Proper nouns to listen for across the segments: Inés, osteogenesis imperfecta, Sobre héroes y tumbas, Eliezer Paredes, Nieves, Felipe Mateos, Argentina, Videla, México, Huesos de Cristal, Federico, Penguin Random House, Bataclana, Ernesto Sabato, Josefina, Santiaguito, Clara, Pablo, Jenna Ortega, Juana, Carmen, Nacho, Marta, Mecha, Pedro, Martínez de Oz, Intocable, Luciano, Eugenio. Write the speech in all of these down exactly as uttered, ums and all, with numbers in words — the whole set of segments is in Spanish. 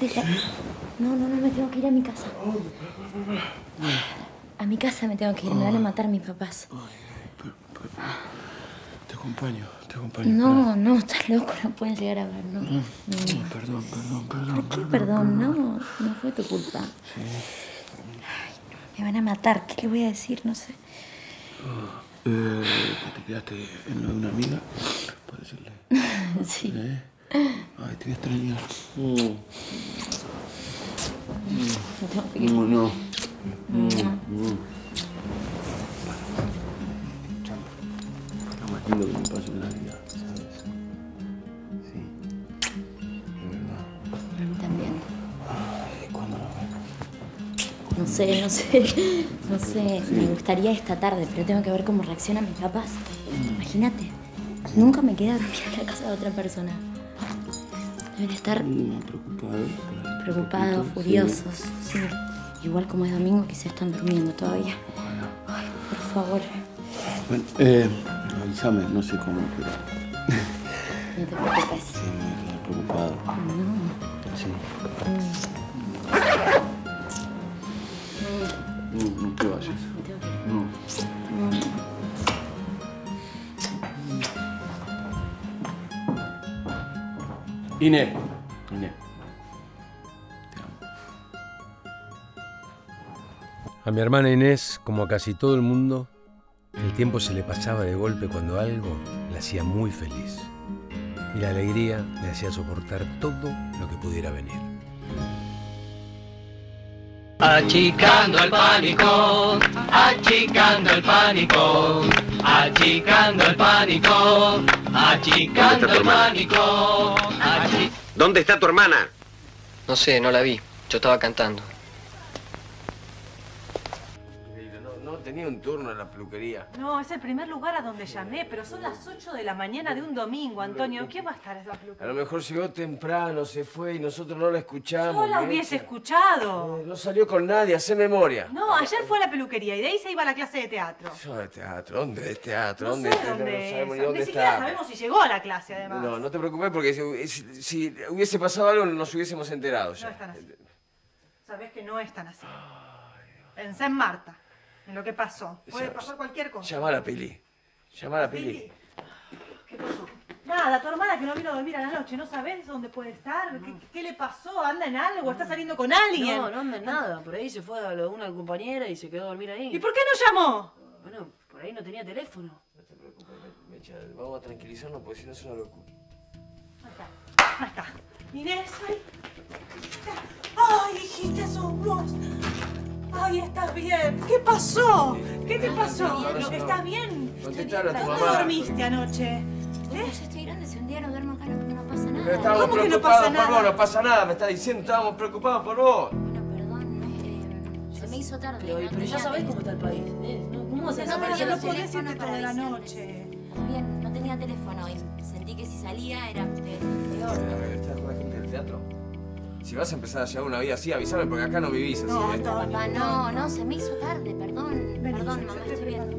No, no, no, me tengo que ir a mi casa. A mi casa me tengo que ir, me van a matar mis papás. Te acompaño, te acompaño. No, no, estás loco, no pueden llegar a ver, no. No, perdón, perdón, perdón. ¿Por qué perdón? No, no fue tu culpa. Sí. Ay, me van a matar, ¿qué le voy a decir? No sé. Eh, ¿Te quedaste en lo de una amiga? ¿Puedo decirle? Sí. ¿Eh? Ay, te voy a extrañar. Mm. No, no. Mm. Mm. Lo que me pasa en la vida, ¿sabes? Sí, de verdad. A mí también. Ay, ¿cuándo nos vemos? No sé, no sé. No sé, sí. Me gustaría esta tarde, pero tengo que ver cómo reaccionan mis papás. Imagínate, nunca me queda dormir en la casa de otra persona. Deben estar preocupados, preocupados, furiosos. Sí. Sí. Igual como es domingo, quizás están durmiendo todavía. Bueno. Ay, por favor. Bueno, eh... avísame, no sé cómo, pero... No te preocupes. Sí, me he preocupado. No. Sí. No, no, no te vayas. No. Inés. Inés. Te amo. A mi hermana Inés, como a casi todo el mundo, el tiempo se le pasaba de golpe cuando algo la hacía muy feliz. Y la alegría le hacía soportar todo lo que pudiera venir. Achicando el pánico, achicando el pánico, achicando el pánico, achicando el pánico. Achic... ¿Dónde está tu hermana? No sé, no la vi. Yo estaba cantando. Tenía un turno en la peluquería. No, es el primer lugar a donde llamé, pero son las ocho de la mañana de un domingo, Antonio. ¿Quién va a estar en la peluquería? A lo mejor llegó temprano, se fue y nosotros no la escuchamos. Yo la hubiese escuchado. No, no salió con nadie, hace memoria. No, ayer fue a la peluquería y de ahí se iba a la clase de teatro. Yo de teatro, ¿dónde es teatro? ¿Dónde es teatro? No sabemos ni dónde está. Ni siquiera sabemos si llegó a la clase, además. No, no te preocupes porque si, si, si hubiese pasado algo nos hubiésemos enterado ya. No están así. Sabés que no están así. Pensé en Marta. En lo que pasó. Puede pasar cualquier cosa. Llama a la Pili. Llama a la Pili. ¿Qué pasó? Nada, tu hermana que no vino a dormir a la noche. ¿No sabés dónde puede estar? No. ¿Qué, ¿Qué le pasó? ¿Anda en algo? No. ¿Está saliendo con alguien? No, no anda en nada. Por ahí se fue a una compañera y se quedó a dormir ahí. ¿Y por qué no llamó? Bueno, por ahí no tenía teléfono. No te preocupes, Mecha. Vamos a tranquilizarnos porque si no es una locura. Ahí está. Ahí está. Inés, ahí. Ay, hijita, sos vos. Ay, estás bien. ¿Qué pasó? ¿Qué te pasó? ¿Estás bien? Contestar a tu mamá. ¿Dónde dormiste anoche? ¿Eh? Yo estoy grande, si un día no duermo acá no pasa nada. ¿Cómo que no pasa nada? Por vos, no pasa nada, me estás diciendo, estábamos preocupados por vos. Bueno, perdón, se me hizo tarde. Pero ya sabés cómo está el país. ¿Cómo vas a desaparecer? No podés irte toda la noche. Bien, no tenía teléfono hoy. Sentí que si salía era peor. ¿Estás con la gente del teatro? Si vas a empezar a llevar una vida así, avísame porque acá no vivís así. No, ¿eh? no, papá, no, no, se me hizo tarde, perdón. Ven, perdón, mamá, estoy bien.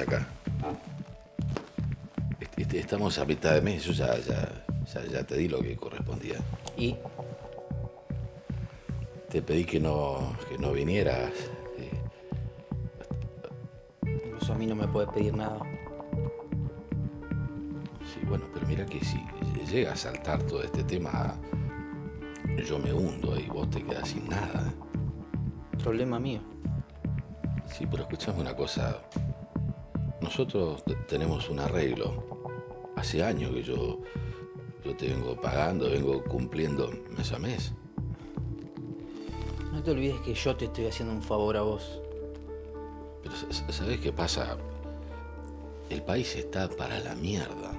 Acá. Este, estamos a mitad de mes, yo ya, ya, ya, ya te di lo que correspondía. ¿Y? Te pedí que no, que no vinieras. Incluso a mí no me puedes pedir nada. Sí, bueno, pero mira que si llega a saltar todo este tema, yo me hundo y vos te quedás sin nada. Problema mío. Sí, pero escuchame una cosa. Nosotros tenemos un arreglo. Hace años que yo, yo te vengo pagando, vengo cumpliendo mes a mes. No te olvides que yo te estoy haciendo un favor a vos. Pero ¿sabés qué pasa? El país está para la mierda.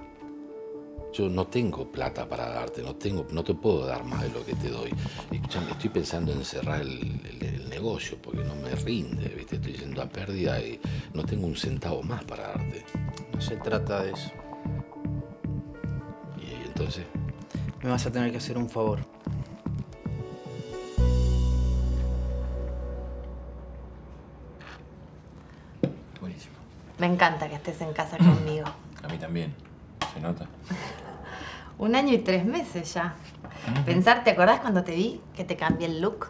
yo no tengo plata para darte, no tengo, no te puedo dar más de lo que te doy. Escuchame, estoy pensando en cerrar el, el, el negocio porque no me rinde, ¿viste? Estoy yendo a pérdida y no tengo un centavo más para darte. No se trata de eso. ¿Y entonces? Me vas a tener que hacer un favor. Buenísimo. Me encanta que estés en casa conmigo. A mí también. ¿Se nota? Un año y tres meses ya. Uh-huh. Pensar, ¿te acordás cuando te vi que te cambié el look?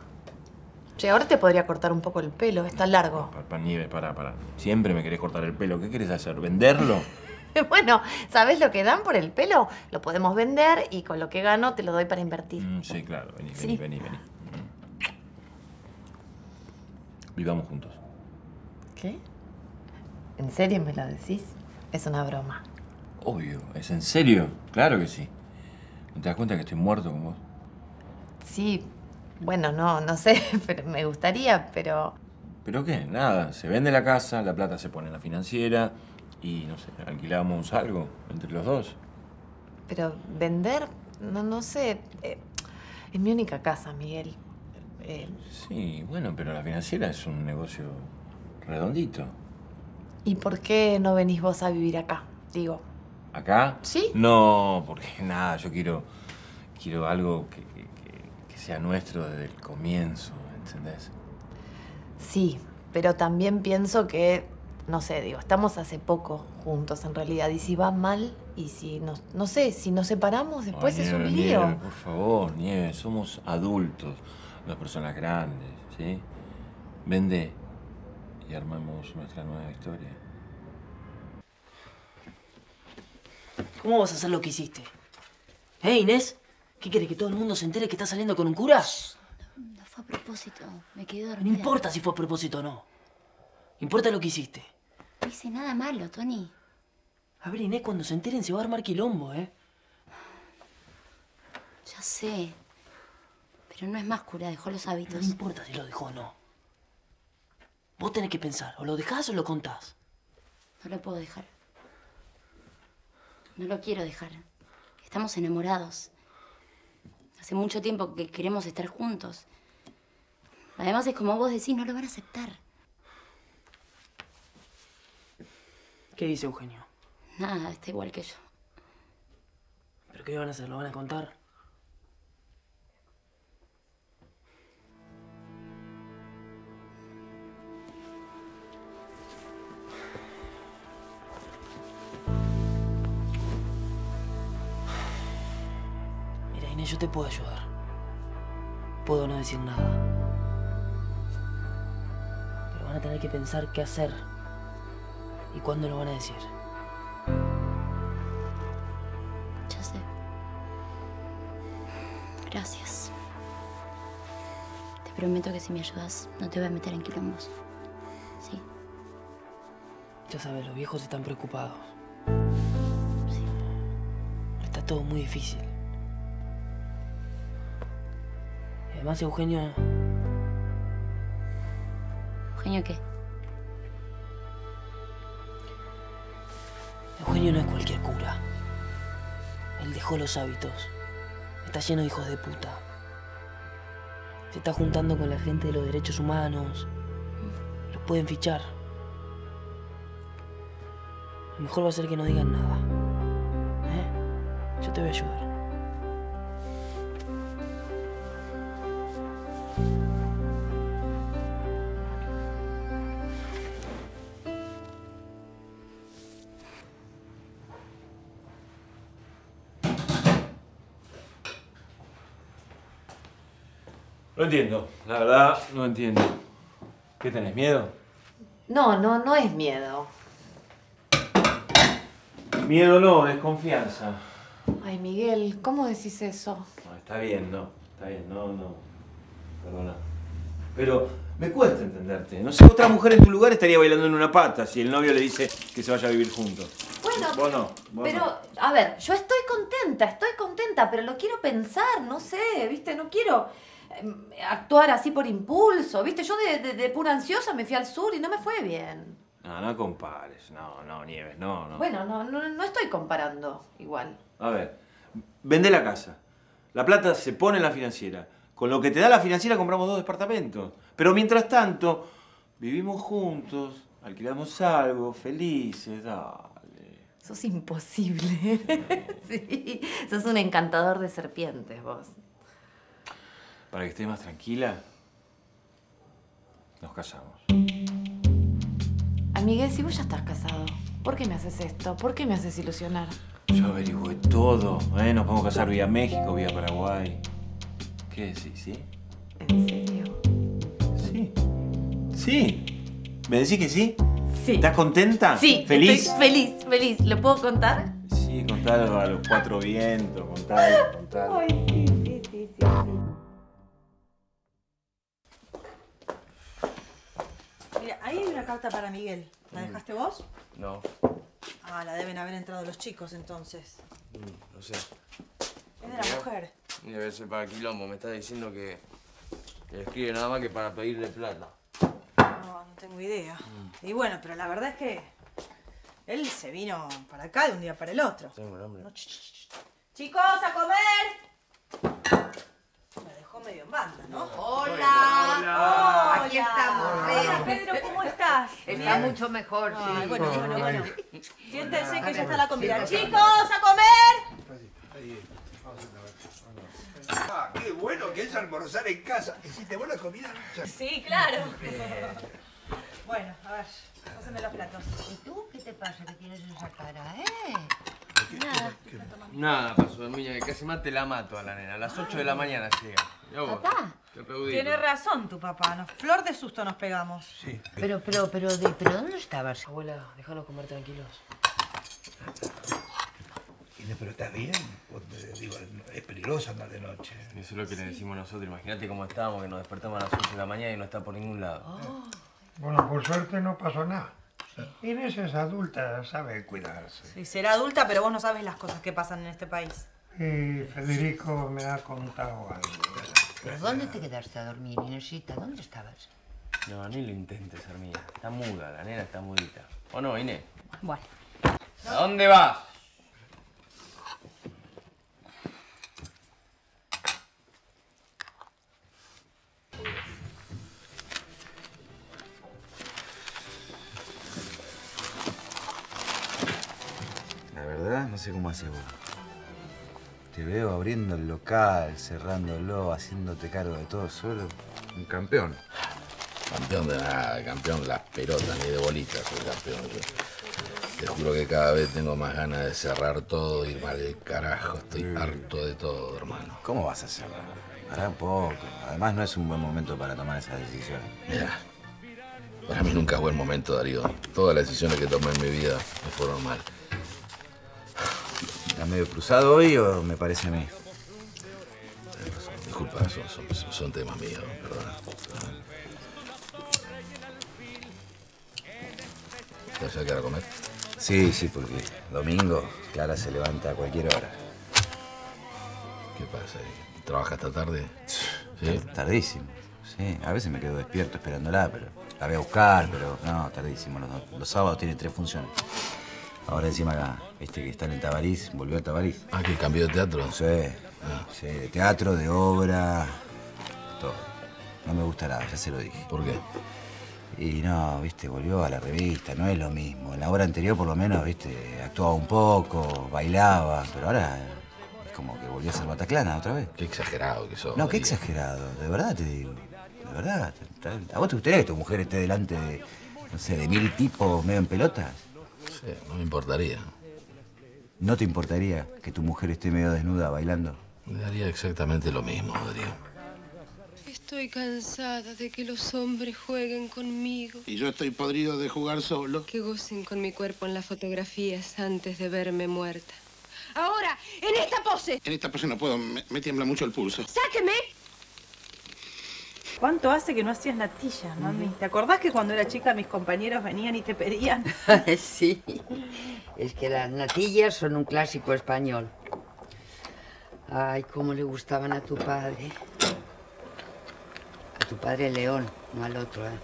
Che, ahora te podría cortar un poco el pelo, está largo. Para, para Nieves, para, para. Siempre me querés cortar el pelo. ¿Qué querés hacer? ¿Venderlo? Bueno, ¿sabés lo que dan por el pelo? Lo podemos vender y con lo que gano te lo doy para invertir. Mm, sí, claro. Vení, sí. vení, vení, vení. Vivamos juntos. ¿Qué? ¿En serio me lo decís? Es una broma. Obvio. ¿Es en serio? Claro que sí. ¿No te das cuenta que estoy muerto con vos? Sí. Bueno, no, no sé. Pero me gustaría, pero... ¿Pero qué? Nada. Se vende la casa, la plata se pone en la financiera... Y, no sé, alquilamos algo entre los dos. Pero vender, no, no sé. Eh, es mi única casa, Miguel. Eh, sí, bueno, pero la financiera es un negocio redondito. ¿Y por qué no venís vos a vivir acá? Digo. ¿Acá? Sí. No, porque nada, yo quiero, quiero algo que, que, que sea nuestro desde el comienzo, ¿entendés? Sí, pero también pienso que... No sé, digo, estamos hace poco juntos en realidad. Y si va mal, y si nos, no sé, si nos separamos después oh, es Nieve, un lío. Nieve, por favor, Nieves, somos adultos, las personas grandes, ¿sí? Vende y armamos nuestra nueva historia. ¿Cómo vas a hacer lo que hiciste? ¿Eh, Inés? ¿Qué querés, que todo el mundo se entere que estás saliendo con un cura? No, no fue a propósito, me quedé dormida. No importa si fue a propósito o no. Importa lo que hiciste. No hice nada malo, Tony. A ver, Inés, cuando se enteren se va a armar quilombo, ¿eh? Ya sé. Pero no es más cura, dejó los hábitos. No importa si lo dejó o no. Vos tenés que pensar. O lo dejás o lo contás. No lo puedo dejar. No lo quiero dejar. Estamos enamorados. Hace mucho tiempo que queremos estar juntos. Además, es como vos decís, no lo van a aceptar. ¿Qué dice Eugenio? Nada, está igual que yo. ¿Pero qué van a hacer? ¿Lo van a contar? Mira, Inés, yo te puedo ayudar. Puedo no decir nada. Pero van a tener que pensar qué hacer. ¿Y cuándo lo van a decir? Ya sé. Gracias. Te prometo que si me ayudas, no te voy a meter en quilombos. ¿Sí? Ya sabes, los viejos están preocupados. Sí. Está todo muy difícil. Y además, Eugenio... ¿Eugenio qué? Eugenio no es cualquier cura. Él dejó los hábitos. Está lleno de hijos de puta. Se está juntando con la gente de los derechos humanos. Los pueden fichar. Lo mejor va a ser que no digan nada. ¿Eh? Yo te voy a ayudar. No entiendo, la verdad, no entiendo. ¿Qué tenés, miedo? No, no, no es miedo. Miedo no, es confianza. Ay, Miguel, ¿cómo decís eso? No, está bien, no, está bien, no, no. Perdona. Pero me cuesta entenderte. No sé, otra mujer en tu lugar estaría bailando en una pata si el novio le dice que se vaya a vivir juntos. Bueno, vos no, vos pero, no. A ver, yo estoy contenta, estoy contenta, pero lo quiero pensar, no sé, ¿viste? No quiero... actuar así por impulso, ¿viste? Yo de, de, de pura ansiosa me fui al sur y no me fue bien. No, no compares. No, no, Nieves, no, no. Bueno, no, no, no estoy comparando igual. A ver, vende la casa. La plata se pone en la financiera. Con lo que te da la financiera compramos dos departamentos. Pero mientras tanto, vivimos juntos, alquilamos algo, felices, dale. Sos imposible. Sí. Sos un encantador de serpientes, vos. Para que estés más tranquila, nos casamos. Ay, Miguel, si vos ya estás casado, ¿por qué me haces esto? ¿Por qué me haces ilusionar? Yo averigüé todo, ¿eh? Nos podemos casar vía México, vía Paraguay. ¿Qué decís, sí? ¿En serio? Sí. Sí. ¿Me decís que sí? Sí. ¿Estás contenta? Sí. ¿Feliz? Estoy feliz, feliz. ¿Lo puedo contar? Sí, contalo a los cuatro vientos, contalo, contalo. Ay, sí, sí, sí, sí, sí. Mira, ahí hay una carta para Miguel. ¿La dejaste vos? No. Ah, la deben haber entrado los chicos, entonces. Mm, no sé. Es de la mujer. Mira, debe ser para quilombo. Me está diciendo que le escribe nada más que para pedirle plata. No, no tengo idea. Mm. Y bueno, pero la verdad es que él se vino para acá de un día para el otro. Tengo el hambre. No, ch ch ch. ¡Chicos, a comer! Me dejó medio en banda, ¿no? ¡Hola! ¡Hola! Hola. Hola. Aquí estamos. Hola, Pedro, ¿cómo estás? Está bien. Mucho mejor. Ay, sí. Bueno, bueno, bueno. Siéntense que ya está la comida. ¡Chicos, a comer! Ahí Ah, qué bueno que es almorzar en casa. ¿Hiciste buena comida? Sí, claro. Bueno, a ver, pásame los platos. ¿Y tú qué te pasa que tienes esa cara, eh? Nada. Nada pasó, hermía, que casi más te la mato a la nena. A las ocho de la mañana llega. ¿Papá? Tienes razón tu papá. Nos, flor de susto nos pegamos. Sí. Pero, pero, pero, de, pero, ¿dónde estabas? Abuela, déjanos comer tranquilos. Pero está bien, digo, es peligroso andar de noche. Eso es lo que sí. Le decimos nosotros. Imagínate cómo estábamos, que nos despertamos a las ocho de la mañana y no está por ningún lado. Oh. Bueno, por suerte no pasó nada. Sí. Inés es adulta, sabe cuidarse. Sí, será adulta, pero vos no sabes las cosas que pasan en este país. Y Federico me ha contado algo. ¿Pero dónde te quedaste a dormir, Inésita? ¿Dónde estabas? No, ni lo intentes, Hermía. Está muda, la nena está mudita. ¿O no, Inés? Bueno. ¿A dónde vas? No sé cómo haces vos. Te veo abriendo el local, cerrándolo, haciéndote cargo de todo solo. Un campeón. Campeón de nada, campeón de las pelotas, ni de bolitas soy campeón. Yo te juro que cada vez tengo más ganas de cerrar todo, ir mal del carajo. Estoy sí. harto de todo, hermano. ¿Cómo vas a cerrar? Para poco. Además no es un buen momento para tomar esas decisiones. Mira, para mí nunca es buen momento, Darío. Todas las decisiones que tomé en mi vida me fueron mal. ¿Estás medio cruzado hoy o me parece a mí? Disculpa, son, son, son, son temas míos, perdona. ¿Te vas a quedar a comer? Sí, sí, porque domingo Clara se levanta a cualquier hora. ¿Qué pasa? ¿Trabaja hasta tarde? ¿Sí? Tardísimo, sí. A veces me quedo despierto esperándola, pero la voy a buscar, pero no, tardísimo. Los, los sábados tiene tres funciones. Ahora encima acá, viste que está en Tabarís, volvió a Tabarís. Ah, que cambió de teatro. Sí, ah. sí, de teatro, de obra, todo. No me gusta nada, ya se lo dije. ¿Por qué? Y no, viste, volvió a la revista, no es lo mismo. En la obra anterior por lo menos, viste, actuaba un poco, bailaba, pero ahora es como que volvió a ser Bataclana otra vez. Qué exagerado que sos. No, qué exagerado, de verdad te digo, de verdad. ¿A vos te gustaría que tu mujer esté delante de, no sé, de mil tipos medio en pelotas? Sí, no me importaría. ¿No te importaría que tu mujer esté medio desnuda bailando? Me daría exactamente lo mismo, Darío. Estoy cansada de que los hombres jueguen conmigo. Y yo estoy podrido de jugar solo. Que gocen con mi cuerpo en las fotografías antes de verme muerta. Ahora, en esta pose. En esta pose no puedo, me, me tiembla mucho el pulso. ¡Sáqueme! ¿Cuánto hace que no hacías natillas, mami? ¿Te acordás que cuando era chica mis compañeros venían y te pedían? Sí, es que las natillas son un clásico español. Ay, cómo le gustaban a tu padre. A tu padre León, no al otro, ¿eh?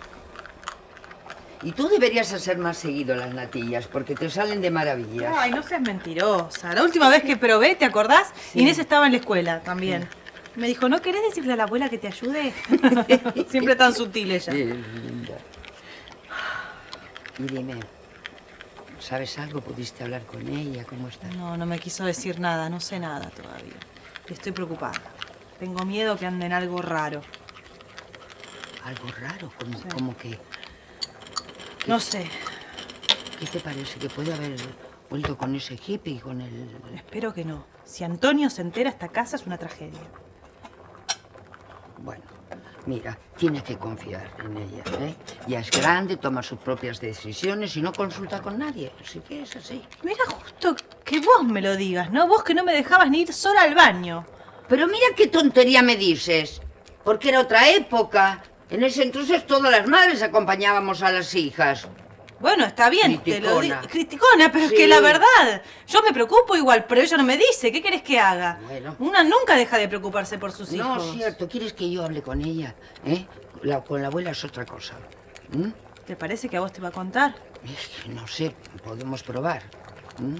Y tú deberías hacer más seguido las natillas, porque te salen de maravillas. Ay, no seas mentirosa. La última vez que probé, ¿te acordás? Sí. Inés estaba en la escuela también. Sí. Me dijo, ¿no querés decirle a la abuela que te ayude? Siempre tan sutil ella. Qué linda. Y dime, ¿sabes algo? ¿Pudiste hablar con ella? ¿Cómo está? No, no me quiso decir nada. No sé nada todavía. Estoy preocupada. Tengo miedo que anden algo raro. ¿Algo raro? ¿Cómo, sí. ¿Cómo que...? ¿Qué, no sé. ¿Qué te parece? ¿Que puede haber vuelto con ese hippie y con el...? Espero que no. Si Antonio se entera, esta casa es una tragedia. Bueno, mira, tienes que confiar en ella, ¿eh? Ya es grande, toma sus propias decisiones y no consulta con nadie. Si quieres, así. Mira, justo que vos me lo digas, ¿no? Vos que no me dejabas ni ir sola al baño. Pero mira qué tontería me dices. Porque era otra época. En ese entonces todas las madres acompañábamos a las hijas. Bueno, está bien, criticona. Te lo digo. Criticona, pero sí. Es que la verdad, yo me preocupo igual, pero ella no me dice. ¿Qué querés que haga? Bueno. Una nunca deja de preocuparse por sus hijos. No, es cierto. ¿Quieres que yo hable con ella? ¿Eh? La, con la abuela es otra cosa. ¿Mm? ¿Te parece que a vos te va a contar? Es que no sé, podemos probar. ¿Mm?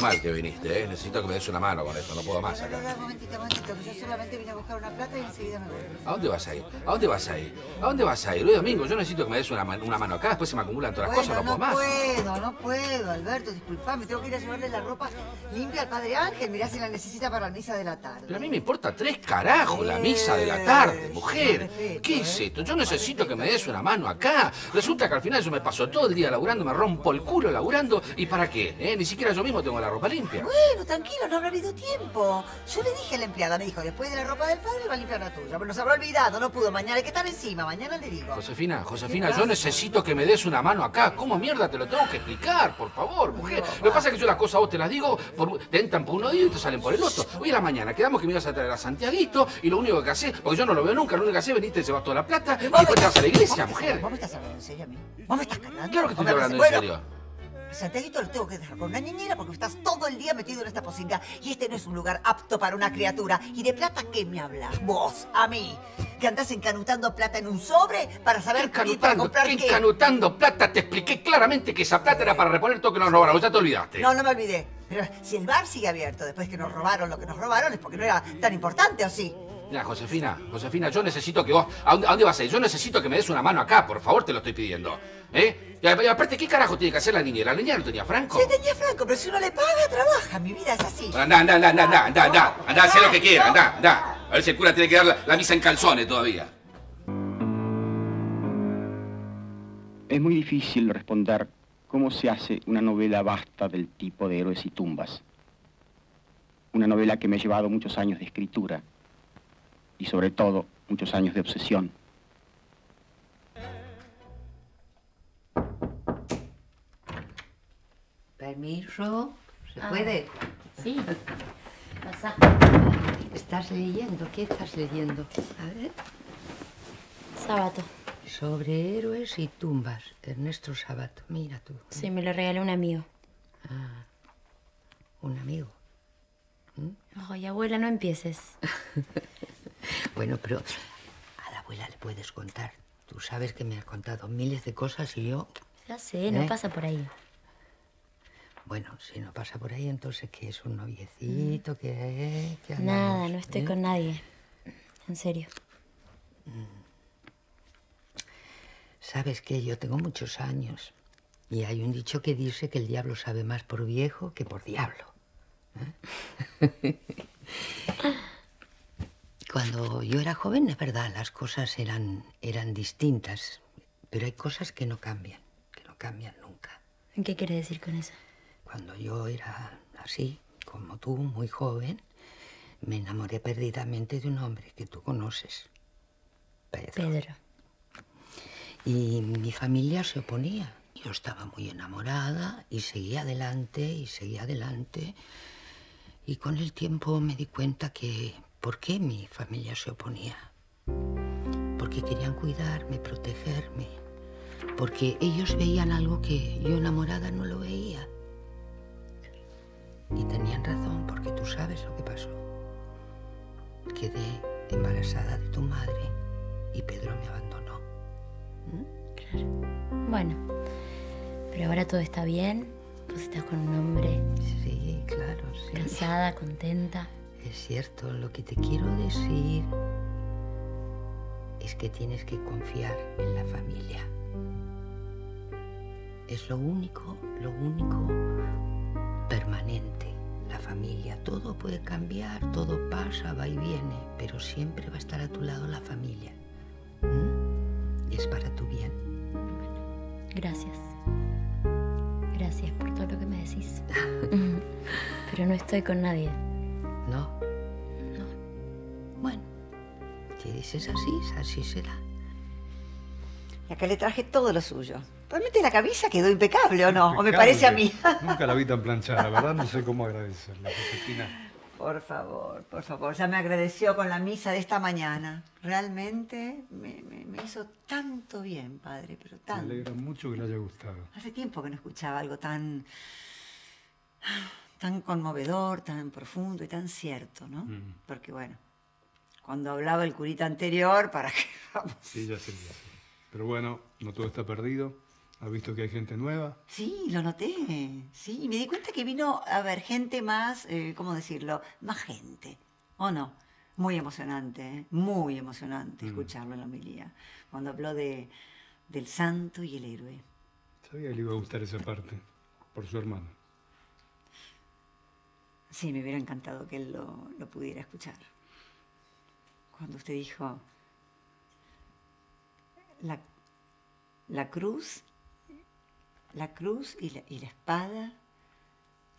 Mal que viniste, ¿eh? Necesito que me des una mano con esto, no puedo más acá. Un momentito, un momentito, que yo solamente vine a buscar una plata y enseguida me voy. ¿A dónde vas a ir? ¿A dónde vas a ir? ¿A dónde vas a ir? Hoy domingo, yo necesito que me des una, man una mano acá, después se me acumulan todas bueno, las cosas, no, no puedo más. No puedo, no puedo, Alberto, disculpame, tengo que ir a llevarle la ropa limpia al padre Ángel, mirá si la necesita para la misa de la tarde. Pero a mí me importa tres carajos eh, la misa de la tarde, mujer. Respeto, ¿qué eh? es esto? Yo necesito que me des una mano acá. Resulta que al final yo me paso todo el día laburando, me rompo el culo laburando, ¿y para qué? ¿Eh? Ni siquiera yo mismo tengo la ropa limpia. Bueno, tranquilo, no habrá habido tiempo. Yo le dije a la empleada, me dijo, después de la ropa del padre va a limpiar la tuya. Pero nos habrá olvidado, no pudo. Mañana hay que estar encima, mañana le digo. Josefina, Josefina, yo necesito que me des una mano acá. ¿Cómo mierda te lo tengo que explicar? Por favor, mujer. No, lo que pasa es que yo las cosas a vos te las digo, por, te entran por un oído y te salen por el otro. Hoy en la mañana quedamos que me ibas a traer a Santiaguito y lo único que hacés, porque yo no lo veo nunca, lo único que hacés, veniste y llevas toda la plata y después te vas a la iglesia, mujer. ¿Vos me estás hablando en serio a mí? ¿Vos me estás cagando? Claro que estoy hablando en serio. Santiaguito lo tengo que dejar con una niñera porque estás todo el día metido en esta pocinga y este no es un lugar apto para una criatura. ¿Y de plata qué me hablas vos a mí? ¿Que andás encanutando plata en un sobre para saber qué para comprar qué? Encanutando plata, te expliqué claramente que esa plata era para reponer todo que nos robaron, ya te olvidaste. No, no me olvidé, pero si el bar sigue abierto después que nos robaron lo que nos robaron es porque no era tan importante, ¿o sí? Mira, Josefina, Josefina, yo necesito que vos... ¿A dónde, a dónde vas a ir? Yo necesito que me des una mano acá, por favor, te lo estoy pidiendo. ¿Eh? Y aparte, ¿qué carajo tiene que hacer la niñera? ¿La niñera no tenía Franco? Sí tenía Franco, pero si uno le paga, trabaja. Mi vida es así. Andá, andá, andá, andá, andá, andá, andá, andá, hacé lo que quiera, andá, andá. A ver si el cura tiene que dar la, la misa en calzones todavía. Es muy difícil responder cómo se hace una novela vasta del tipo de Héroes y Tumbas. Una novela que me ha llevado muchos años de escritura. Y sobre todo, muchos años de obsesión. Permiso, ¿se ah, puede? Sí, pasa. Estás leyendo, ¿qué estás leyendo? A ver. Sabato. Sobre héroes y tumbas, Ernesto Sabato, mira tú. Sí, me lo regaló un amigo. Ah, un amigo. ¿Mm? Ay, abuela, no empieces. Bueno, pero a la abuela le puedes contar. Tú sabes que me has contado miles de cosas y yo... Ya sé, no ¿eh? pasa por ahí. Bueno, si no pasa por ahí, entonces ¿qué es un noviecito? Mm. ¿Qué es? Nada, no estoy ¿eh? con nadie. En serio. ¿Sabes qué? Yo tengo muchos años y hay un dicho que dice que el diablo sabe más por viejo que por diablo. ¿Eh? Cuando yo era joven, es verdad, las cosas eran, eran distintas, pero hay cosas que no cambian, que no cambian nunca. ¿Qué quiere decir con eso? Cuando yo era así, como tú, muy joven, me enamoré perdidamente de un hombre que tú conoces, Pedro. Pedro. Y mi familia se oponía. Yo estaba muy enamorada y seguía adelante y seguía adelante. Y con el tiempo me di cuenta que... ¿Por qué mi familia se oponía? Porque querían cuidarme, protegerme. porque ellos veían algo que yo enamorada no lo veía. Y tenían razón, porque tú sabes lo que pasó. Quedé embarazada de tu madre y Pedro me abandonó. ¿Mm? Claro. Bueno, pero ahora todo está bien. Vos estás con un hombre. Sí, claro, sí. Casada, contenta. Es cierto, lo que te quiero decir es que tienes que confiar en la familia. Es lo único, lo único permanente, la familia. Todo puede cambiar, todo pasa, va y viene, pero siempre va a estar a tu lado la familia. ¿Mm? Y es para tu bien. Bueno, gracias. Gracias por todo lo que me decís. Pero no estoy con nadie. No. No. Bueno, si dices así, así será. Y acá le traje todo lo suyo. Realmente la camisa quedó impecable, ¿o no? Impecable. O me parece a mí. Nunca la vi tan planchada, ¿verdad? No sé cómo agradecerla, Josefina. Por favor, por favor. Ya me agradeció con la misa de esta mañana. Realmente me, me, me hizo tanto bien, padre, pero tanto. Me alegra mucho que le haya gustado. Hace tiempo que no escuchaba algo tan... tan conmovedor, tan profundo y tan cierto, ¿no? Mm. Porque, bueno, cuando hablaba el curita anterior, ¿para qué vamos? Sí, ya sé. Pero bueno, no todo está perdido. ¿Has visto que hay gente nueva? Sí, lo noté. Sí, y me di cuenta que vino a ver gente más, eh, ¿cómo decirlo? Más gente, ¿o no? Muy emocionante, ¿eh? Muy emocionante mm. escucharlo en la homilía. Cuando habló de, del santo y el héroe. Sabía que le iba a gustar esa parte, por su hermano. Sí, me hubiera encantado que él lo, lo pudiera escuchar. Cuando usted dijo... La, la cruz, la cruz y la, y la espada,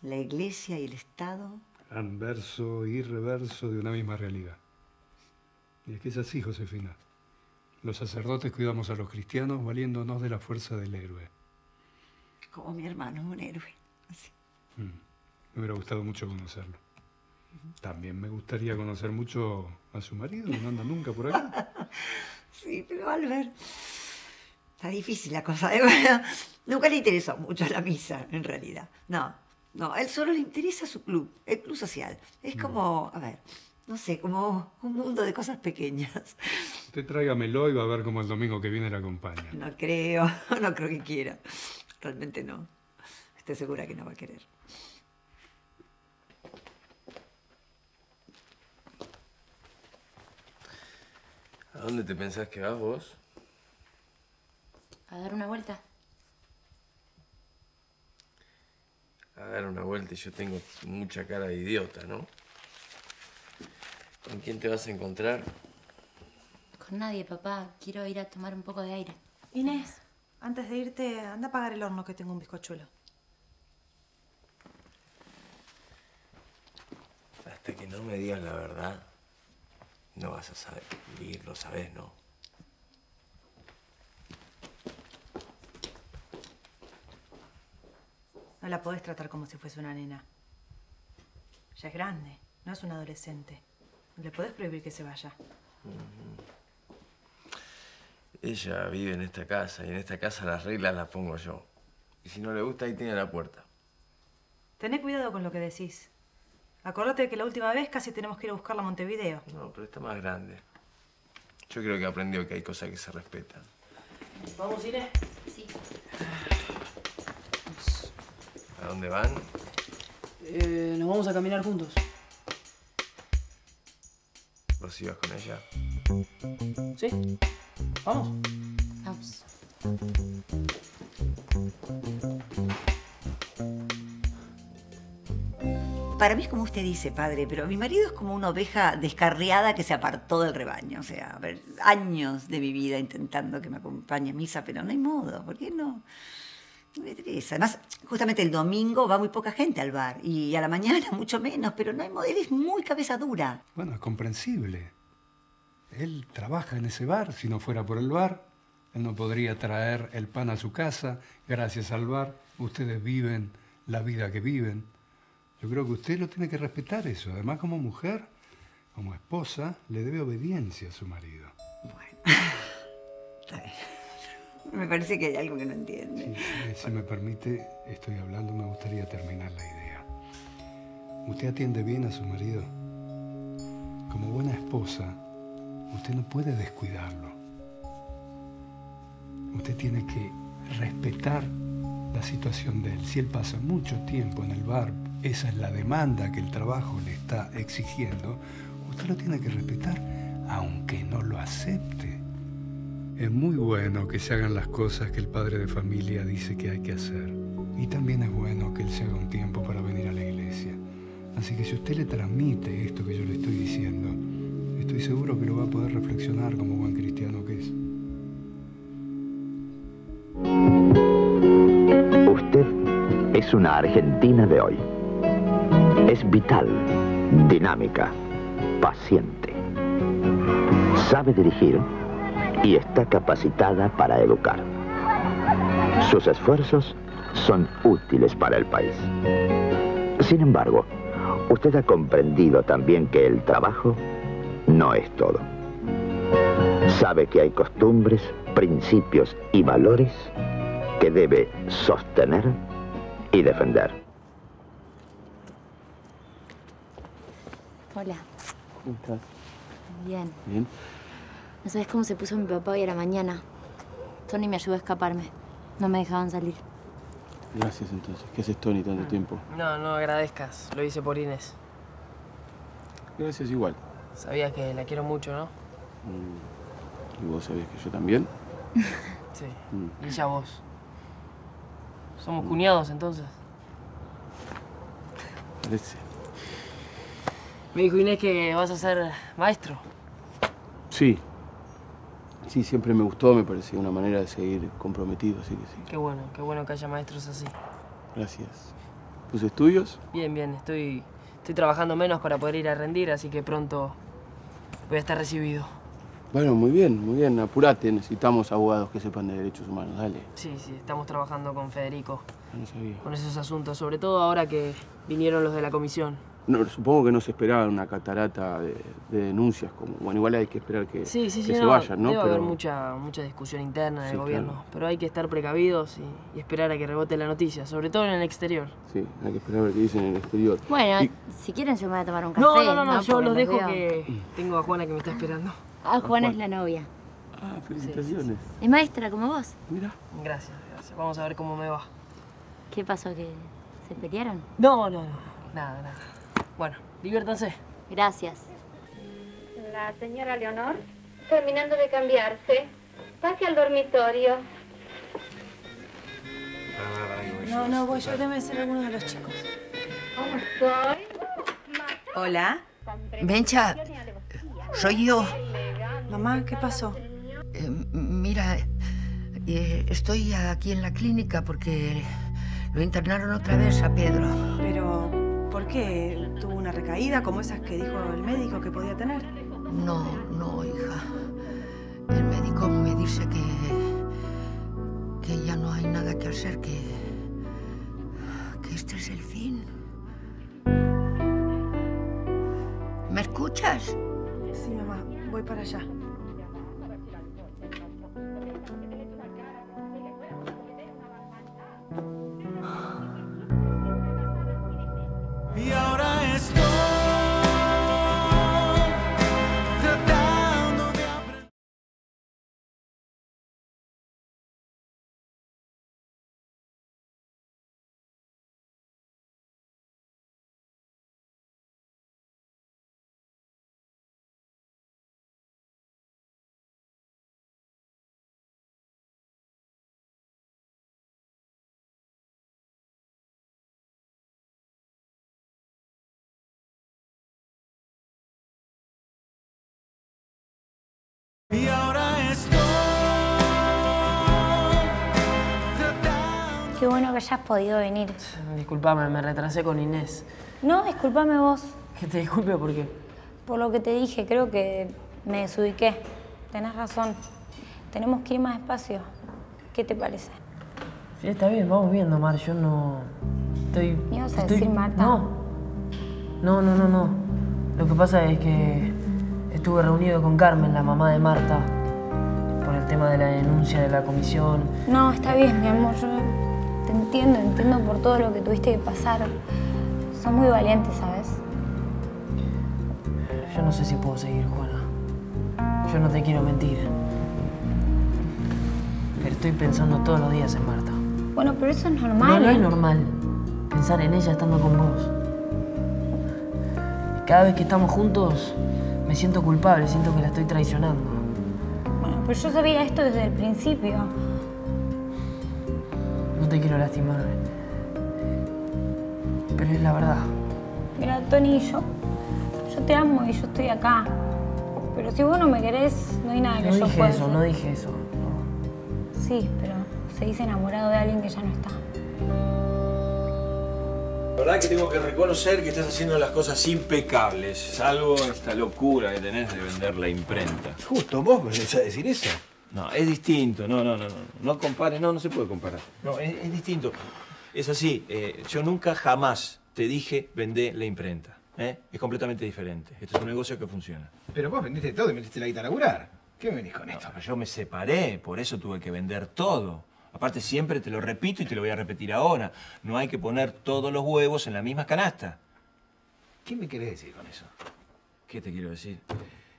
la iglesia y el Estado. Gran verso y reverso de una misma realidad. Y es que es así, Josefina. Los sacerdotes cuidamos a los cristianos valiéndonos de la fuerza del héroe. Como mi hermano es un héroe. Así. Mm. Me hubiera gustado mucho conocerlo. Uh-huh. También me gustaría conocer mucho a su marido, que no anda nunca por acá. Sí, pero Albert, está difícil la cosa, ¿eh? Bueno, nunca le interesó mucho la misa, en realidad. No, no, a él solo le interesa su club, el club social. Es como, a ver, no sé, como un mundo de cosas pequeñas. Usted tráigamelo y va a ver cómo el domingo que viene la acompaña. No creo, no creo que quiera. Realmente no. Estoy segura que no va a querer. ¿A dónde te pensás que vas vos? A dar una vuelta. A dar una vuelta y yo tengo mucha cara de idiota, ¿no? ¿Con quién te vas a encontrar? Con nadie, papá. Quiero ir a tomar un poco de aire. Inés, antes de irte, anda a apagar el horno que tengo un bizcochuelo. Hasta que no me digas la verdad... No vas a saber vivir, lo sabes, ¿no? No la podés tratar como si fuese una nena. Ya es grande, no es un adolescente. No le podés prohibir que se vaya. Mm-hmm. Ella vive en esta casa y en esta casa las reglas las pongo yo. Y si no le gusta, ahí tiene la puerta. Tené cuidado con lo que decís. Acordate que la última vez casi tenemos que ir a buscarla a Montevideo. No, pero está más grande. Yo creo que aprendió que hay cosas que se respetan. ¿Vamos, Inés? Sí. Vamos. ¿A dónde van? Eh, nos vamos a caminar juntos. ¿Vos ibas con ella? Sí. Vamos. Vamos. Para mí es como usted dice, padre, pero mi marido es como una oveja descarriada que se apartó del rebaño. O sea, a ver, años de mi vida intentando que me acompañe a misa, pero no hay modo. ¿Por qué no? No me interesa. Además, justamente el domingo va muy poca gente al bar y a la mañana mucho menos, pero no hay modo. Él es muy cabeza dura. Bueno, es comprensible. Él trabaja en ese bar. Si no fuera por el bar, él no podría traer el pan a su casa. Gracias al bar, ustedes viven la vida que viven. Yo creo que usted lo tiene que respetar eso. Además, como mujer, como esposa, le debe obediencia a su marido. Bueno. Me parece que hay algo que no entiende. Sí, si me permite, estoy hablando, me gustaría terminar la idea. Usted atiende bien a su marido. Como buena esposa, usted no puede descuidarlo. Usted tiene que respetar la situación de él. Si él pasa mucho tiempo en el bar, esa es la demanda que el trabajo le está exigiendo, usted lo tiene que respetar, aunque no lo acepte. Es muy bueno que se hagan las cosas que el padre de familia dice que hay que hacer. Y también es bueno que él se haga un tiempo para venir a la iglesia. Así que si usted le transmite esto que yo le estoy diciendo, estoy seguro que lo va a poder reflexionar como buen cristiano que es. Es una Argentina de hoy. Es vital, dinámica, paciente. Sabe dirigir y está capacitada para educar. Sus esfuerzos son útiles para el país. Sin embargo, usted ha comprendido también que el trabajo no es todo. Sabe que hay costumbres, principios y valores que debe sostener y defender. Hola. ¿Cómo estás? Bien. Bien. No sabes cómo se puso mi papá hoy a la mañana. Tony me ayudó a escaparme. No me dejaban salir. Gracias, entonces. ¿Qué haces, Tony, tanto ah. tiempo? No, no agradezcas. Lo hice por Inés. Gracias igual. Sabías que la quiero mucho, ¿no? ¿Y vos sabías que yo también? Sí. Mm. Y ya vos. ¿Somos cuñados, entonces? Parece. Me dijo Inés que vas a ser maestro. Sí. Sí, siempre me gustó, me parecía una manera de seguir comprometido, así que sí. Qué bueno, qué bueno que haya maestros así. Gracias. ¿Tus estudios? Bien, bien. Estoy, estoy trabajando menos para poder ir a rendir, así que pronto voy a estar recibido. Bueno, muy bien, muy bien. Apurate, necesitamos abogados que sepan de derechos humanos, dale. Sí, sí, estamos trabajando con Federico. No sabía. Con esos asuntos, sobre todo ahora que vinieron los de la comisión. No, supongo que no se esperaba una catarata de, de denuncias. Como, bueno, igual hay que esperar que, sí, sí, que sí, se no, vayan, ¿no? Debe pero... haber mucha, mucha discusión interna del sí, gobierno. Claro. Pero hay que estar precavidos y, y esperar a que rebote la noticia, sobre todo en el exterior. Sí, hay que esperar a ver qué dicen en el exterior. Bueno, y... si quieren yo me voy a tomar un café. No, no, no, no, no yo los dejo veo. que tengo a Juana que me está esperando. Ah, Juana es la novia. Ah, felicitaciones. Sí, sí, sí. Es maestra, como vos. Mira. Gracias, gracias. Vamos a ver cómo me va. ¿Qué pasó? ¿Que se pelearon? No, no, no. Nada, nada. Bueno, diviértanse. Gracias. La señora Leonor, terminando de cambiarse, pase al dormitorio. No, no, voy yo. Debe ser alguno de los chicos. ¿Cómo estoy? Hola. Vencha, soy yo. Mamá, ¿qué pasó? Eh, mira, eh, estoy aquí en la clínica porque lo internaron otra vez a Pedro. Pero, ¿por qué? ¿Tuvo una recaída como esas que dijo el médico que podía tener? No, no, hija. El médico me dice que, que ya no hay nada que hacer, que, que este es el fin. ¿Me escuchas? Sí, mamá, voy para allá. Y ahora estoy tratando de aprender. Y ahora estoy. Qué bueno que hayas podido venir. Disculpame, me retrasé con Inés. No, disculpame vos. ¿Que te disculpe por qué? Por lo que te dije, creo que me desubiqué. Tenés razón. Tenemos que ir más despacio. ¿Qué te parece? Sí, está bien, vamos viendo, Mar. Yo no... Estoy... ¿Me ibas a estoy... decir Marta? No. No, no, no, no. Lo que pasa es que... estuve reunido con Carmen, la mamá de Marta, por el tema. tema de la denuncia de la comisión. No, está bien, mi amor. Yo te entiendo, entiendo por todo lo que tuviste que pasar. Sos muy valiente, ¿sabes? Yo no sé si puedo seguir, Juana. Yo no te quiero mentir. Pero estoy pensando todos los días en Marta. Bueno, pero eso es normal. No, no es normal pensar en ella estando con vos. Cada vez que estamos juntos, me siento culpable, siento que la estoy traicionando. Bueno, pero yo sabía esto desde el principio. No te quiero lastimar, pero es la verdad. Mira, Tony, yo, yo te amo y yo estoy acá. Pero si vos no me querés, no hay nada que yo pueda hacer. No dije eso, no dije eso. Sí, pero se dice enamorado de alguien que ya no está. La verdad que tengo que reconocer que estás haciendo las cosas impecables, salvo esta locura que tenés de vender la imprenta. Justo, vos me vas a decir eso. No, es distinto, no, no, no, no, no compares, no, no se puede comparar. No, es, es distinto. Es así, eh, yo nunca jamás te dije vender la imprenta, ¿eh? Es completamente diferente, esto es un negocio que funciona. Pero vos vendiste todo y metiste la guita a laburar. ¿Qué venís con esto? No, yo me separé, por eso tuve que vender todo. Aparte, siempre te lo repito y te lo voy a repetir ahora. No hay que poner todos los huevos en la misma canasta. ¿Qué me querés decir con eso? ¿Qué te quiero decir?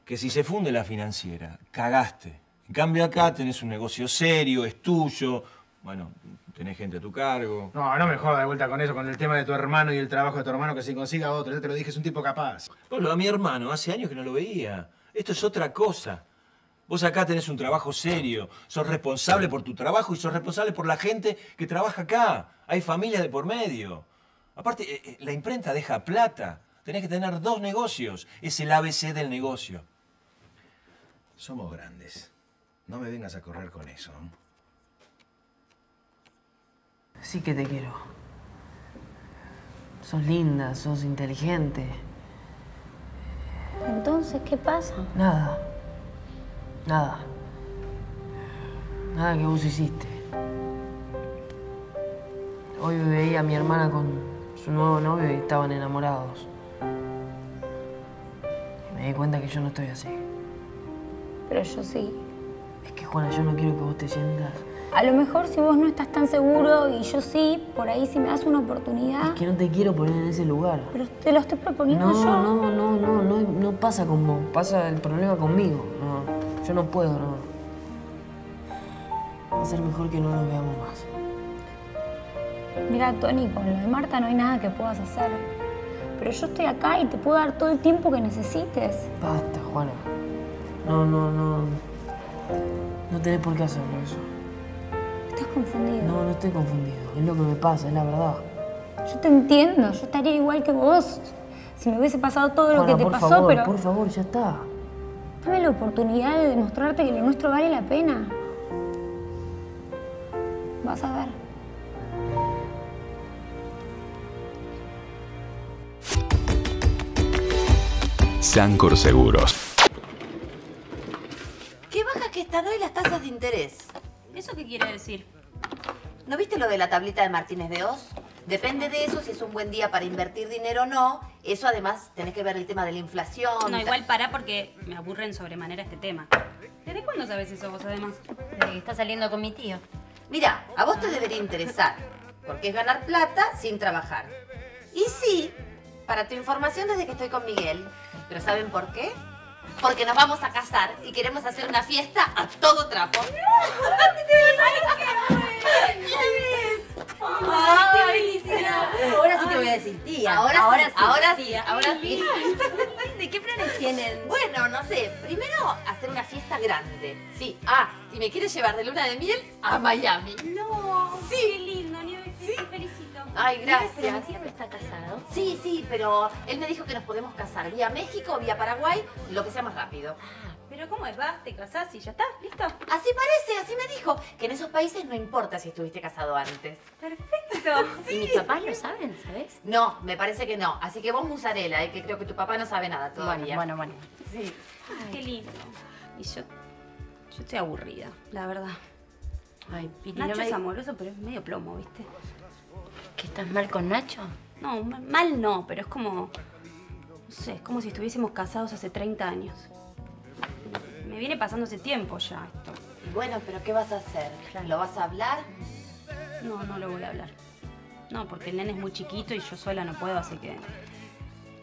Que si se funde la financiera, cagaste. En cambio acá tenés un negocio serio, es tuyo. Bueno, tenés gente a tu cargo. No, no me jodas de vuelta con eso, con el tema de tu hermano y el trabajo de tu hermano que se consiga otro. Ya te lo dije, es un tipo capaz. Pablo, a mi hermano hace años que no lo veía. Esto es otra cosa. Vos acá tenés un trabajo serio, sos responsable por tu trabajo y sos responsable por la gente que trabaja acá. Hay familias de por medio. Aparte, la imprenta deja plata. Tenés que tener dos negocios. Es el A B C del negocio. Somos grandes. No me vengas a correr con eso. Sí que te quiero. Sos linda, sos inteligente. Entonces, ¿qué pasa? Nada. Nada. Nada que vos hiciste. Hoy veía a mi hermana con su nuevo novio y estaban enamorados. Y me di cuenta que yo no estoy así. Pero yo sí. Es que, Juana, yo no quiero que vos te sientas... A lo mejor si vos no estás tan seguro y yo sí, por ahí si me das una oportunidad... Es que no te quiero poner en ese lugar. Pero te lo estoy proponiendo yo. No, no, no, no, no pasa con vos. Pasa el problema conmigo. No. Yo no puedo, no. Va a ser mejor que no nos veamos más. Mira, Tony, con lo de Marta no hay nada que puedas hacer. Pero yo estoy acá y te puedo dar todo el tiempo que necesites. Basta, Juana. No, no, no. No tenés por qué hacerlo eso. Estás confundido. No, no estoy confundido. Es lo que me pasa, es la verdad. Yo te entiendo. Yo estaría igual que vos si me hubiese pasado todo Juana, lo que te pasó, favor, pero... por favor, ya está. Dame la oportunidad de demostrarte que lo nuestro vale la pena. Vas a ver. Sancor Seguros. Qué bajas que están hoy las tasas de interés. ¿Eso qué quiere decir? ¿No viste lo de la tablita de Martínez de Oz? Depende de eso, si es un buen día para invertir dinero o no. Eso, además, tenés que ver el tema de la inflación. No, igual pará porque me aburren sobremanera este tema. ¿Desde cuándo sabés eso vos, además? Desde que estás saliendo con mi tío. Mirá, a vos te debería interesar, porque es ganar plata sin trabajar. Y sí, para tu información, desde que estoy con Miguel. ¿Pero saben por qué? Porque nos vamos a casar y queremos hacer una fiesta a todo trapo. ¡No! ¡Ay, qué felicidad! Ahora sí te voy a decir, tía. Ahora, ahora sí, ahora sí, ahora sí. ¿De qué planes tienen? Bueno, no sé. Primero, hacer una fiesta grande. Sí. Ah, y me quieres llevar de luna de miel a Miami. No. Sí. Qué lindo, Nieves. Sí. Te felicito. Ay, gracias. Mi tío no está casado. Sí, sí, pero él me dijo que nos podemos casar vía México, vía Paraguay, lo que sea más rápido. Pero ¿cómo es? Vas, te casás y ya está, ¿listo? Así parece, así me dijo. Que en esos países no importa si estuviste casado antes. Perfecto. Sí. ¿Y mis papás lo saben, sabes? No, me parece que no. Así que vos musarela, ¿eh? Que creo que tu papá no sabe nada todavía. Bueno, bueno, bueno. Sí. Ay, qué lindo. Y yo... Yo estoy aburrida, la verdad. Ay, Pili, Nacho no me... es amoroso, pero es medio plomo, ¿viste? ¿Que estás mal con Nacho? No, mal no, pero es como... No sé, es como si estuviésemos casados hace treinta años. Me viene pasando ese tiempo ya esto. Bueno, pero ¿qué vas a hacer? Claro. ¿Lo vas a hablar? No, no lo voy a hablar. No, porque el nene es muy chiquito y yo sola no puedo, así que...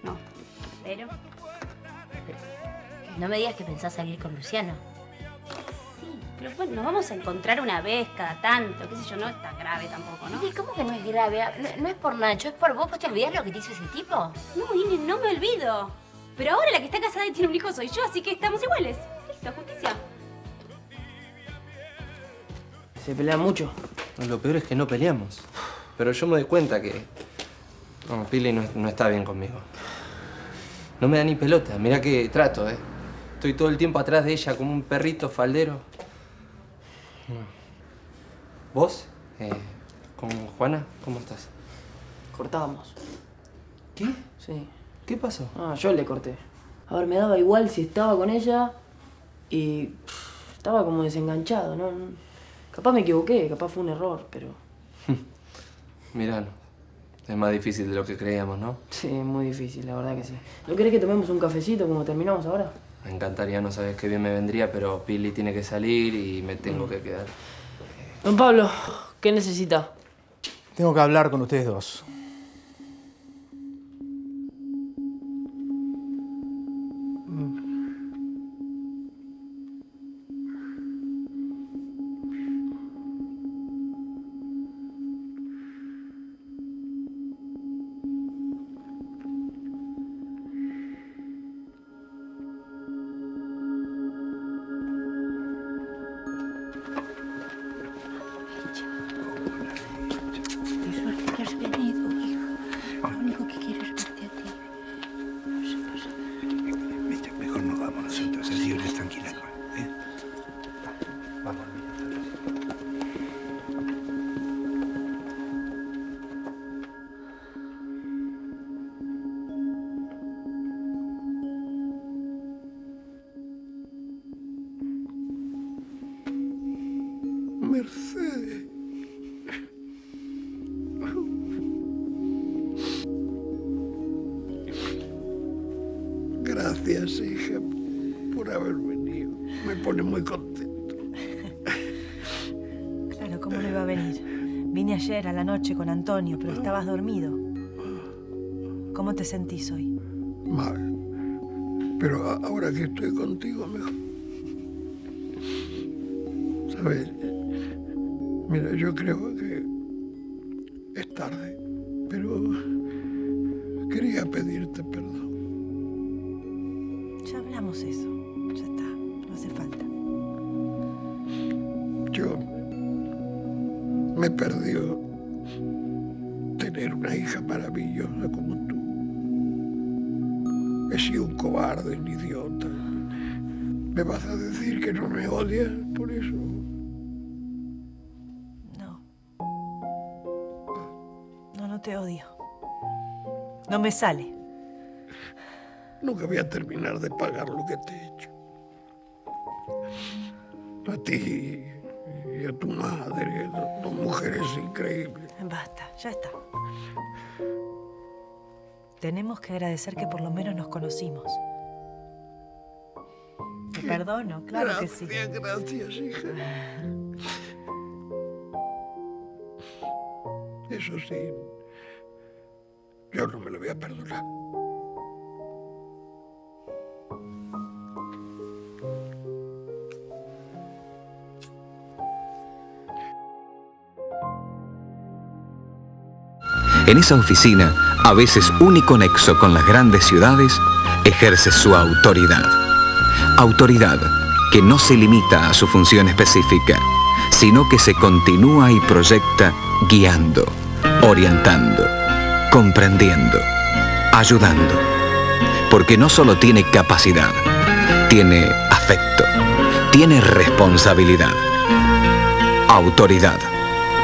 No. Pero... No me digas que pensás salir con Luciano. Sí, pero bueno, nos vamos a encontrar una vez cada tanto. Qué sé yo, no es tan grave tampoco, ¿no? ¿Y cómo que no es grave? No, no es por Nacho, es por vos. ¿Vos te olvidás lo que te hizo ese tipo? No, Inés, no me olvido. Pero ahora la que está casada y tiene un hijo soy yo, así que estamos iguales. Listo, justicia. ¿Se pelean mucho? No, lo peor es que no peleamos. Pero yo me doy cuenta que... No, Pili no, no está bien conmigo. No me da ni pelota. Mirá que trato, ¿eh? Estoy todo el tiempo atrás de ella, como un perrito faldero. ¿Vos? Eh, ¿Con Juana? ¿Cómo estás? Cortábamos. ¿Qué? Sí. ¿Qué pasó? Ah, yo le corté. A ver, me daba igual si estaba con ella y... Pff, estaba como desenganchado, ¿no? Capaz me equivoqué, capaz fue un error, pero... Mirá, es más difícil de lo que creíamos, ¿no? Sí, muy difícil, la verdad que sí. ¿No querés que tomemos un cafecito como terminamos ahora? Me encantaría, no sabés qué bien me vendría, pero Pili tiene que salir y me tengo que quedar. Don Pablo, ¿qué necesita? Tengo que hablar con ustedes dos. Gracias, hija, por haber venido. Me pone muy contento. Claro, ¿cómo no iba a venir? Vine ayer a la noche con Antonio, pero estabas dormido. ¿Cómo te sentís hoy? Mal. Pero ahora que estoy contigo, mejor. ¿Sabes? Mira, yo creo que es tarde, pero quería pedirte perdón. Ya hablamos eso. Ya está. No hace falta. Yo... me perdió tener una hija maravillosa como tú. He sido un cobarde, un idiota. ¿Me vas a decir que no me odias por eso? No. No, no te odio. No me sale. Nunca voy a terminar de pagar lo que te he hecho. A ti y a tu madre, dos mujeres increíbles. Basta, ya está. Tenemos que agradecer que por lo menos nos conocimos. Te perdono, claro que sí. Gracias, gracias, hija. Eso sí, yo no me lo voy a perdonar. En esa oficina, a veces único nexo con las grandes ciudades, ejerce su autoridad. Autoridad que no se limita a su función específica, sino que se continúa y proyecta guiando, orientando, comprendiendo, ayudando. Porque no solo tiene capacidad, tiene afecto, tiene responsabilidad. Autoridad,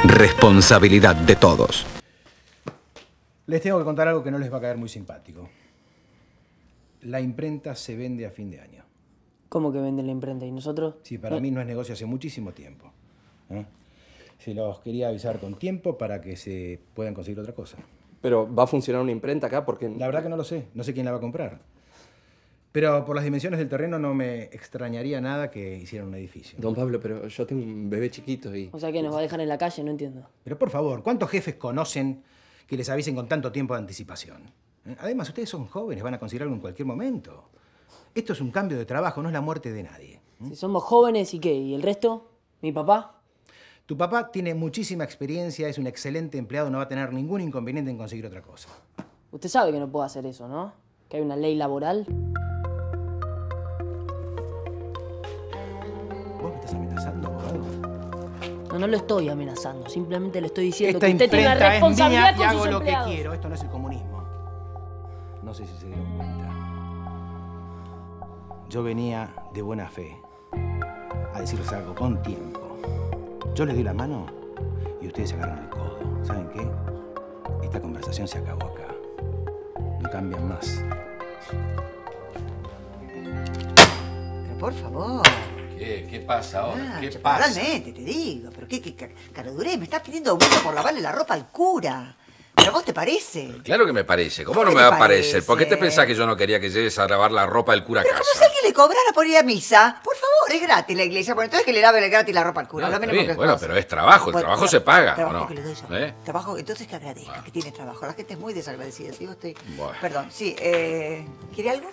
responsabilidad de todos. Les tengo que contar algo que no les va a caer muy simpático. La imprenta se vende a fin de año. ¿Cómo que vende la imprenta? ¿Y nosotros? Sí, para no. mí no es negocio hace muchísimo tiempo. ¿Eh? Se los quería avisar con tiempo para que se puedan conseguir otra cosa. ¿Pero va a funcionar una imprenta acá? Porque... La verdad que no lo sé. No sé quién la va a comprar. Pero por las dimensiones del terreno no me extrañaría nada que hicieran un edificio. Don Pablo, pero yo tengo un bebé chiquito y... O sea, que nos va a dejar en la calle, no entiendo. Pero por favor, ¿cuántos jefes conocen que les avisen con tanto tiempo de anticipación? ¿Eh? Además, ustedes son jóvenes, van a conseguir algo en cualquier momento. Esto es un cambio de trabajo, no es la muerte de nadie. ¿Eh? Si somos jóvenes, ¿y qué? ¿Y el resto? ¿Mi papá? Tu papá tiene muchísima experiencia, es un excelente empleado, no va a tener ningún inconveniente en conseguir otra cosa. Usted sabe que no puedo hacer eso, ¿no? Que hay una ley laboral. ¿Vos me estás amenazando, abogado? No, no lo estoy amenazando. Simplemente le estoy diciendo que usted tiene responsabilidad con sus empleados. Esta imprenta es mía y hago lo que quiero. Esto no es el comunismo. No sé si se dieron cuenta. Yo venía de buena fe a decirles algo con tiempo. Yo les di la mano y ustedes agarran el codo. ¿Saben qué? Esta conversación se acabó acá. No cambian más. Pero por favor. ¿Qué? ¿Qué pasa ahora? Nacho, ¿qué pasa? Realmente, te digo. Pero qué, qué caraduré. Me estás pidiendo aumento por lavarle la ropa al cura. ¿Pero vos te parece? Pero claro que me parece. ¿Cómo no me va a parecer? ¿Por qué te pensás que yo no quería que llegues a lavar la ropa al cura a casa? Pero como si alguien le cobrara por ir a misa. Por favor. Es gratis la iglesia, bueno, entonces que le lave gratis la ropa al cura. No, lo menos que bueno, cosa. Pero es trabajo, el bueno, trabajo se paga, trabajo, ¿o no? Que le doy yo. ¿Eh? Trabajo, entonces que agradezca ah. que tienes trabajo. La gente es muy desagradecida, ¿sí? Estoy... Bueno. Perdón, sí, eh, ¿quiere algo?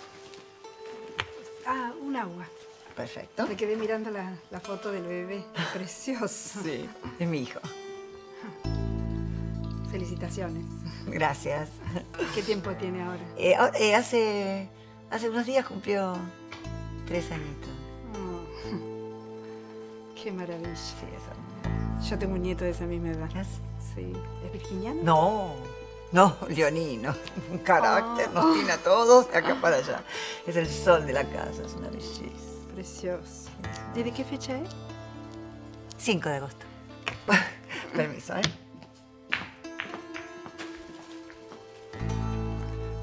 Ah, un agua. Perfecto. Me quedé mirando la, la foto del bebé, precioso. Sí, es mi hijo. Felicitaciones. Gracias. ¿Qué tiempo tiene ahora? Eh, eh, hace, hace unos días cumplió tres añitos. Qué maravilla. Sí, eso. Yo tengo un nieto de esa misma edad. Sí. ¿Es virginiano? No, no, leonino. Un carácter, oh. nos tiene a todos de acá oh. para allá. Es el sol de la casa, es una belleza. Precioso. ¿Desde qué fecha es? cinco de agosto. Permiso, ¿eh?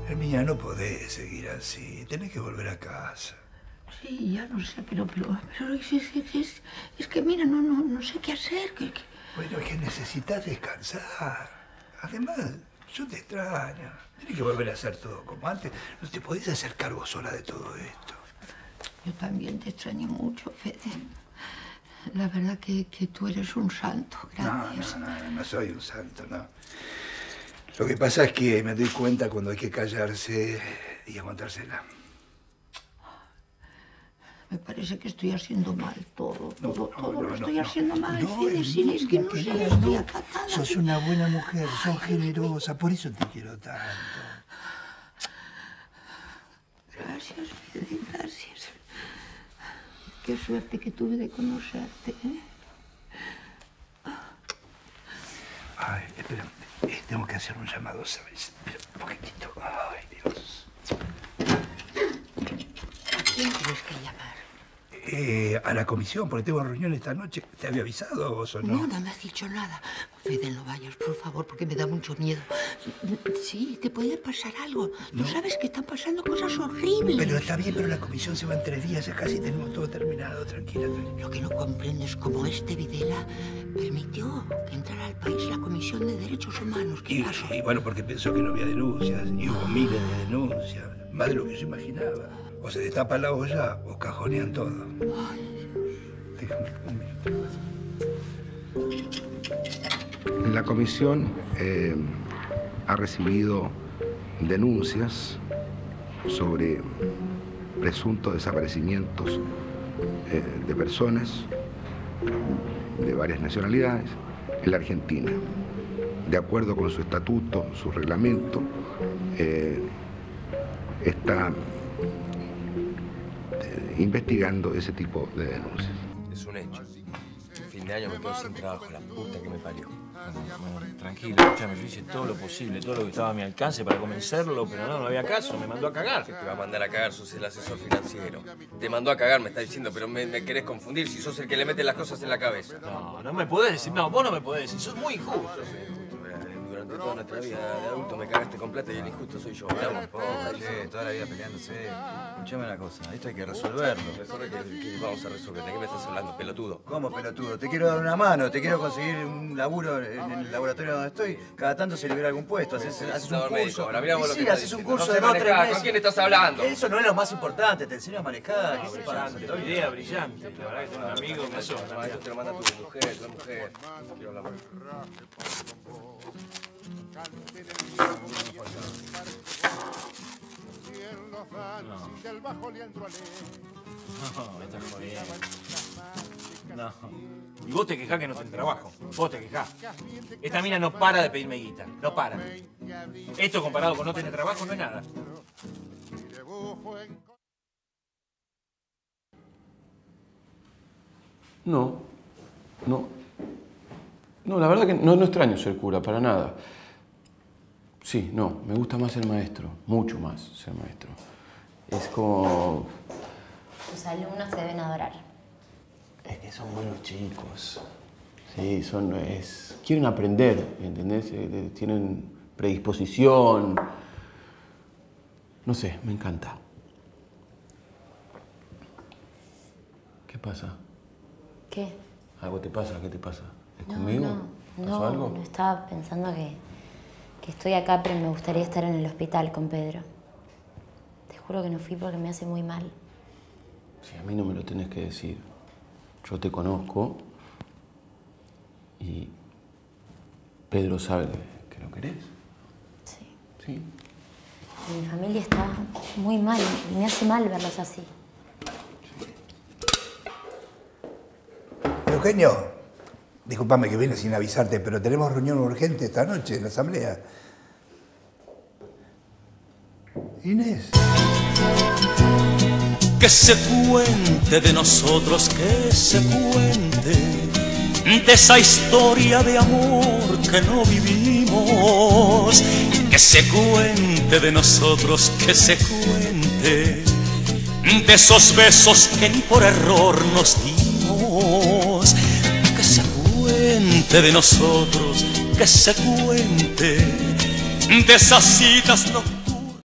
Hermía, no podés seguir así. Tenés que volver a casa. Sí, ya no sé, pero, pero, pero es, es, es, es que mira, no, no, no sé qué hacer. Que, que... Bueno, es que necesitas descansar. Además, yo te extraño. Tienes que volver a hacer todo como antes. No te podés hacer cargo sola de todo esto. Yo también te extrañé mucho, Fede. La verdad que, que tú eres un santo, gracias. No, no, no, no soy un santo, no. Lo que pasa es que me doy cuenta cuando hay que callarse y aguantársela. Me parece que estoy haciendo mal todo, no, todo, no, todo no, lo no, estoy no, haciendo no, mal. No, sí, es sí, no, es que no sé, no, estoy acatada. Sos que... una buena mujer, sos ay, generosa, por eso te quiero tanto. Gracias, Fede, gracias. Qué suerte que tuve de conocerte, ¿eh? Ay, espera, eh, tengo que hacer un llamado, ¿sabes? Espera, un poquitito. Ay, Dios. ¿A quién tienes que llamar? Eh, a la comisión, porque tengo reunión esta noche. ¿Te había avisado vos o no? No, no me has dicho nada. Fede, no vayas, por favor, porque me da mucho miedo. Sí, te puede pasar algo. No. Tú sabes que están pasando cosas horribles. Pero está bien, pero la comisión se va en tres días. Ya casi tenemos todo terminado, tranquila. tranquila. Lo que no comprendes es cómo este Videla permitió que entrara al país la Comisión de Derechos Humanos. ¿Qué pasó? Y, y bueno, porque pensó que no había denuncias. Y hubo miles de denuncias. Más de lo que yo imaginaba. O se destapa la olla o cajonean todo. Déjame un minuto. La comisión eh, ha recibido denuncias sobre presuntos desaparecimientos eh, de personas de varias nacionalidades en la Argentina. De acuerdo con su estatuto, su reglamento, eh, está... investigando ese tipo de denuncias. Es un hecho. El fin de año me quedo sin trabajo, la puta que me parió. Bueno, bueno, tranquilo, escúchame, yo hice todo lo posible, todo lo que estaba a mi alcance para convencerlo, pero no, no había caso, me mandó a cagar. ¿Qué te va a mandar a cagar? Sos el asesor financiero. Te mandó a cagar, me está diciendo, pero me, me querés confundir si sos el que le mete las cosas en la cabeza. No, no me podés decir, no, vos no me podés decir, sos muy injusto. Durante de toda nuestra vida de adulto me cagaste con plata y el injusto soy yo. Mirá un poco, che, toda la vida peleándose. Escuchame una cosa, esto hay que resolverlo. ¿Qué, qué vamos a resolver? ¿De qué me estás hablando, pelotudo? ¿Cómo pelotudo? Te quiero dar una mano, te quiero conseguir un laburo en el laboratorio donde estoy. Cada tanto se libera algún puesto, haces, haces un curso. Ahora, mirá vos lo que sí, haces un curso de dos, tres meses. ¿Con quién estás hablando? Eso no es lo más importante, te enseño a manejar. ¿Qué se pasa? Te doy idea brillante, la verdad que tengo un amigo que eso. Eso te lo manda tu mujer, tu mujer. No quiero hablar No. No. Y vos te quejás que no tenés trabajo. Vos te quejás. Esta mina no para de pedirme guita. No para. Esto comparado con no tener trabajo no es nada. No. No. No, la verdad que no, no extraño ser cura, para nada. Sí, no, me gusta más ser maestro, mucho más ser maestro. Es como... Tus alumnos te deben adorar. Es que son buenos chicos. Sí, son... Es, quieren aprender, ¿entendés? Tienen predisposición. No sé, me encanta. ¿Qué pasa? ¿Qué? ¿Algo te pasa? ¿Qué te pasa? No, ¿conmigo? No, ¿pasó no, algo? No, estaba pensando que, que estoy acá, pero me gustaría estar en el hospital con Pedro. Te juro que no fui porque me hace muy mal. Sí, a mí no me lo tenés que decir. Yo te conozco y Pedro sabe que lo querés. Sí. Sí. Y mi familia está muy mal y me hace mal verlos así. Sí. Eugenio. Disculpame que vine sin avisarte, pero tenemos reunión urgente esta noche en la asamblea. Inés. Que se cuente de nosotros, que se cuente de esa historia de amor que no vivimos. Que se cuente de nosotros, que se cuente de esos besos que ni por error nos dimos. Que se de nosotros, que se cuente de esas citas nocturnas.